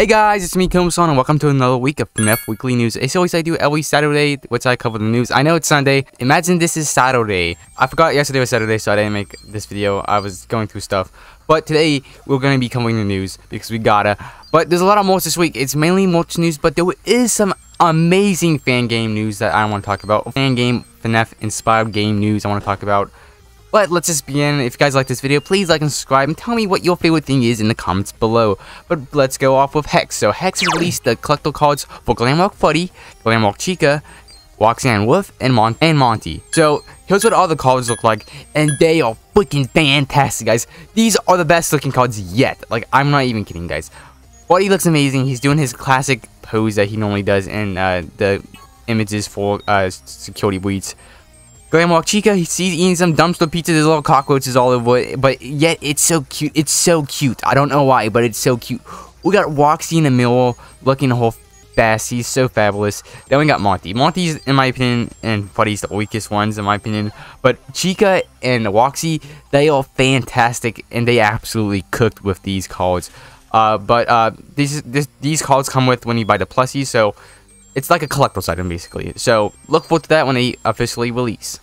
Hey guys, it's me, Komasan, and welcome to another week of FNAF Weekly News. As always, I do every Saturday, which I cover the news. I know it's Sunday. Imagine this is Saturday. I forgot yesterday was Saturday, so I didn't make this video. I was going through stuff. But today, we're going to be covering the news, because we gotta. But there's a lot of mulch this week. It's mainly mulch news, but there is some amazing fan game news that I want to talk about. Fan game, FNAF-inspired game news I want to talk about. But let's just begin. If you guys like this video, please like and subscribe and tell me what your favorite thing is in the comments below. But let's go off with Hex. So Hex released the collector cards for Glamrock Freddy, Glamrock Chica, Roxanne Wolf, and Monty. So here's what all the cards look like, and they are freaking fantastic, guys. These are the best looking cards yet. Like, I'm not even kidding, guys. Freddy looks amazing. He's doing his classic pose that he normally does in the images for Security Breeds. Glamrock Chica, he's eating some dumpster pizza, there's little cockroaches all over it, but yet it's so cute, it's so cute. I don't know why, but it's so cute. We got Foxy in the mirror, looking the whole fast, he's so fabulous. Then we got Monty. Monty's, in my opinion, and Freddy's the weakest ones, in my opinion. But Chica and Foxy, they are fantastic, and they absolutely cooked with these cards. These cards come with when you buy the Plessy, so it's like a collector's item, basically. So look forward to that when they officially release.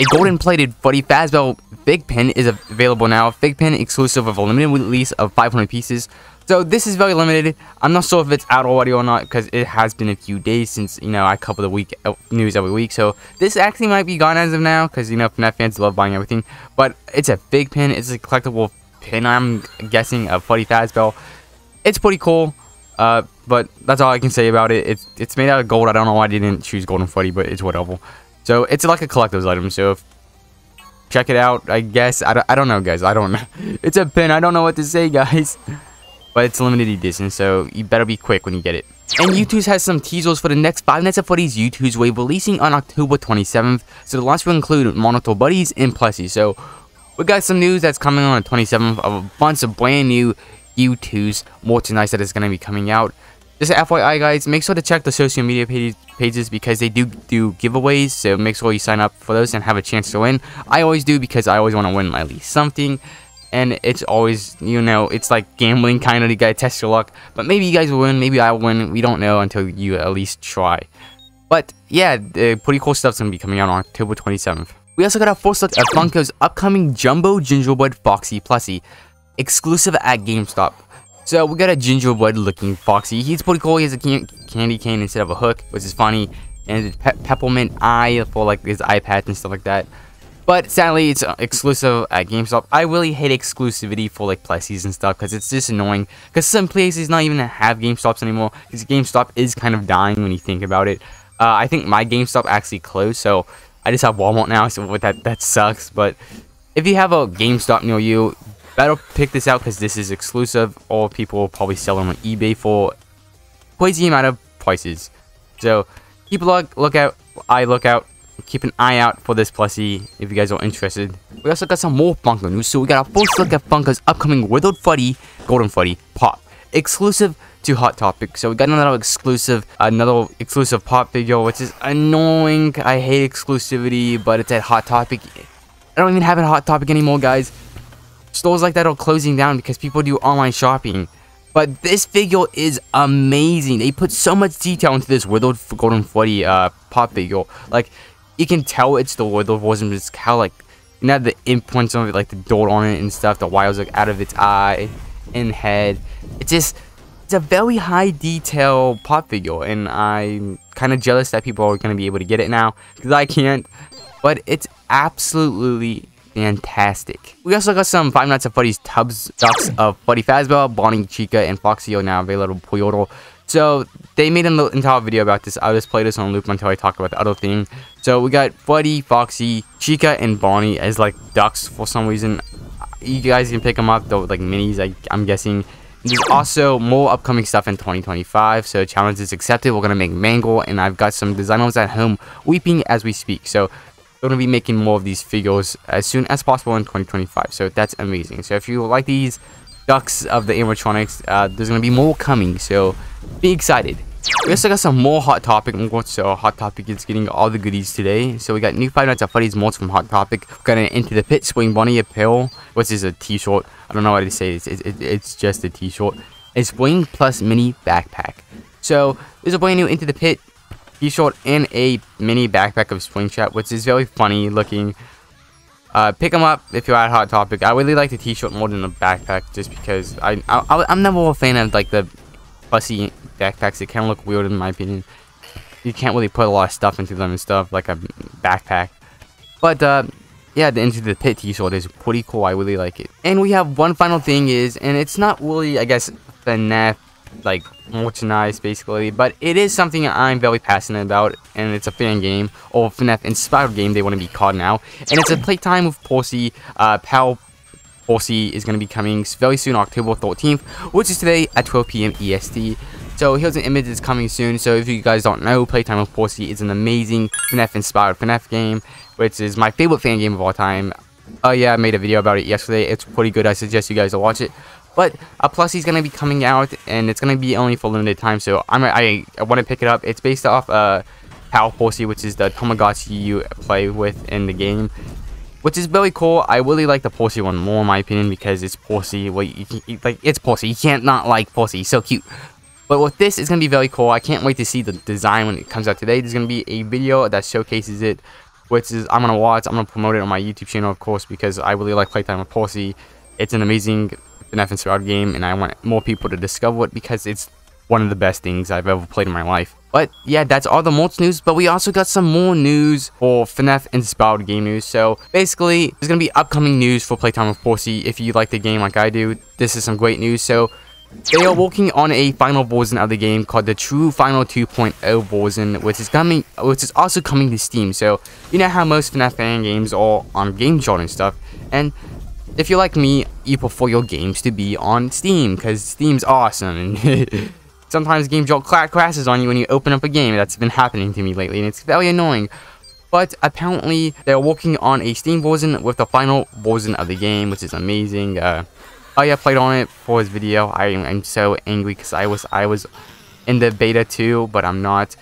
A golden-plated Freddy Fazbear Fig Pin is available now. Fig Pin exclusive of a limited release of 500 pieces. So this is very limited. I'm not sure if it's out already or not because it has been a few days since, you know, I cover the week news every week. So this actually might be gone as of now because, you know, FNAF fans love buying everything. But it's a Fig Pin. It's a collectible pin, I'm guessing, of Freddy Fazbear. It's pretty cool. But that's all I can say about it. It's made out of gold. I don't know why I didn't choose Golden Freddy, but it's whatever. So it's like a collector's item. So if, check it out, I guess. I don't know, guys. I don't know. It's a pin. I don't know what to say, guys. But it's limited edition, so you better be quick when you get it. And Youtooz has some teasers for the next Five Nights at Freddy's Youtooz wave releasing on October 27th. So the launch will include Monotaur Buddies and Plessy. So we got some news that's coming on the 27th of a bunch of brand new Youtooz merchandise that is going to be coming out. Just FYI, guys, make sure to check the social media pages because they do giveaways, so make sure you sign up for those and have a chance to win. I always do because I always want to win at least something, and it's always, you know, it's like gambling kind of. You gotta test your luck, but maybe you guys will win, maybe I will win. We don't know until you at least try. But yeah, the pretty cool stuff's going to be coming out on October 27th. We also got our first look at Funko's upcoming Jumbo Gingerbread Foxy Plessy, exclusive at GameStop. So we got a gingerbread looking Foxy. He's pretty cool. He has a candy cane instead of a hook, which is funny, and peppermint eye for like his eye patch and stuff like that. But sadly, it's exclusive at GameStop. I really hate exclusivity for like Plessys and stuff because it's just annoying. Because some places not even have GameStops anymore. Because GameStop is kind of dying when you think about it. I think my GameStop actually closed, so I just have Walmart now. So with that sucks. But if you have a GameStop near you, better pick this out because this is exclusive, or people will probably sell them on eBay for crazy amount of prices. So keep a look out, keep an eye out for this Plessy if you guys are interested. We also got some more Funko news. So we got our first look at Funko's upcoming Withered Freddy, Golden Freddy Pop, exclusive to Hot Topic. So we got another exclusive Pop figure, which is annoying. I hate exclusivity, but it's at Hot Topic. I don't even have a Hot Topic anymore, guys. Stores like that are closing down because people do online shopping. But this figure is amazing. They put so much detail into this Withered Golden Freddy Pop figure. Like, you can tell it's the Withered version, but it's how, like, you know, the imprints of it, like the dirt on it and stuff, the wires like out of its eye and head. It's just, it's a very high detail Pop figure, and I'm kind of jealous that people are going to be able to get it now because I can't. But it's absolutely fantastic. We also got some Five Nights at Freddy's tubs stocks of Freddy Fazbear, Bonnie, Chica, and Foxy are now available pre-order. So they made an entire video about this. I'll just play this on loop until I talk about the other thing. So we got Freddy, Foxy, Chica, and Bonnie as like ducks for some reason. You guys can pick them up, though, like minis, I'm guessing. There's also more upcoming stuff in 2025, so challenge is accepted. We're gonna make Mangle, and I've got some designers at home weeping as we speak. So going to be making more of these figures as soon as possible in 2025, so that's amazing. So if you like these ducks of the animatronics, there's going to be more coming, so be excited. We also got some more Hot Topic merch. So Hot Topic is getting all the goodies today. So we got new Five Nights at Freddy's merch from Hot Topic. We've got an Into the Pit Spring Bunny apparel, which is a t-shirt. I don't know why they say this. It's just a t-shirt. is Boing plus mini backpack. So there's a brand new Into the Pit t-shirt and a mini backpack of Springtrap, which is very funny looking. Pick them up if you're at Hot Topic. I really like the t-shirt more than the backpack, just because I'm never a fan of like the fussy backpacks. They kind of look weird in my opinion. You can't really put a lot of stuff into them and stuff like a backpack. But yeah, the Into the Pit t-shirt is pretty cool. I really like it. And we have one final thing is, and it's not really, I guess, FNAF like merchandise basically, but it is something I'm very passionate about, and it's a fan game, or FNAF inspired game they want to be called now, and it's a Playtime with Percy. Pal Percy is going to be coming very soon, October 13th, which is today at 12 p.m. EST. So here's an image that's coming soon. So if you guys don't know, Playtime with Percy is an amazing FNAF inspired FNAF game, which is my favorite fan game of all time. Oh yeah, I made a video about it yesterday. It's pretty good. I suggest you guys to watch it. But a Plessy is going to be coming out, and it's going to be only for limited time, so I want to pick it up. It's based off Pal Percy, which is the Tomagotchi you play with in the game, which is really cool. I really like the Percy one more, in my opinion, because it's Percy. Well, it's Percy. You can't not like Percy. He's so cute. But with this, it's going to be very cool. I can't wait to see the design when it comes out today. There's going to be a video that showcases it, which is I'm going to watch. I'm going to promote it on my YouTube channel, of course, because I really like Playtime with Percy. It's an amazing FNAF inspired game, and I want more people to discover it because it's one of the best things I've ever played in my life. But yeah, that's all the merch news, but we also got some more news for FNAF inspired game news. So basically, there's gonna be upcoming news for Playtime with Percy. If you like the game like I do, this is some great news. So they are working on a final version of the game called the True Final 2.0 version, which is also coming to Steam. So you know how most FNAF fan games are on Game Jolt and stuff, and if you're like me, you prefer your games to be on Steam, because Steam's awesome, and sometimes Game Jolt crashes on you when you open up a game. That's been happening to me lately, and it's very annoying. But apparently, they're working on a Steam version with the final version of the game, which is amazing. Oh yeah, I played on it for his video. I'm so angry, because I was in the beta too, but I'm not.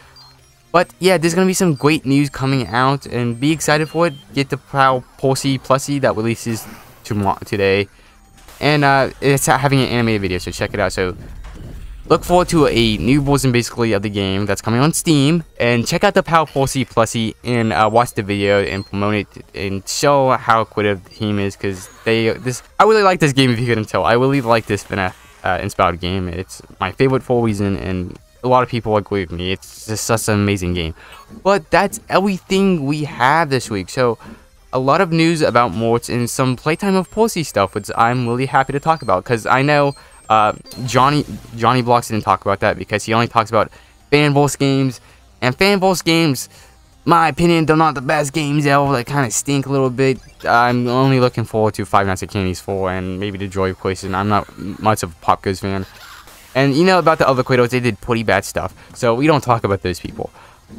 But yeah, there's going to be some great news coming out, and be excited for it. Get the Pal Percy plushie that releases today, and it's having an animated video, so check it out. So look forward to a new version basically of the game that's coming on Steam, and check out the Pal Percy plushie, and watch the video and promote it and show how creative the team is, because I really like this game. If you couldn't tell, I really like this FNAF inspired game. It's my favorite for a reason, and a lot of people agree with me. It's just such an amazing game. But that's everything we have this week. So a lot of news about merch and some Playtime with Percy stuff, which I'm really happy to talk about, because I know Johnny Blocks didn't talk about that, because he only talks about Fanverse games, and Fanverse games, my opinion, they're not the best games ever. They kind of stink a little bit. I'm only looking forward to Five Nights at Candy's 4 and maybe the Joy Place, and I'm not much of a Pop Goes fan. And you know about the other creators, they did pretty bad stuff, so we don't talk about those people.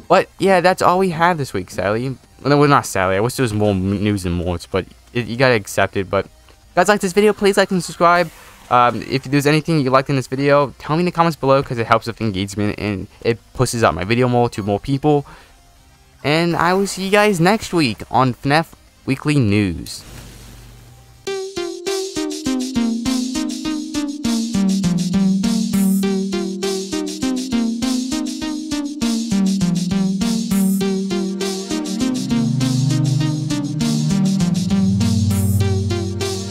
But yeah, that's all we have this week, sadly. No, we're not sadly. I wish there was more news and more, but you gotta accept it. But guys, like this video, please like and subscribe. If there's anything you liked in this video, tell me in the comments below, because it helps with engagement and it pushes out my video more to more people. And I will see you guys next week on FNAF Weekly News.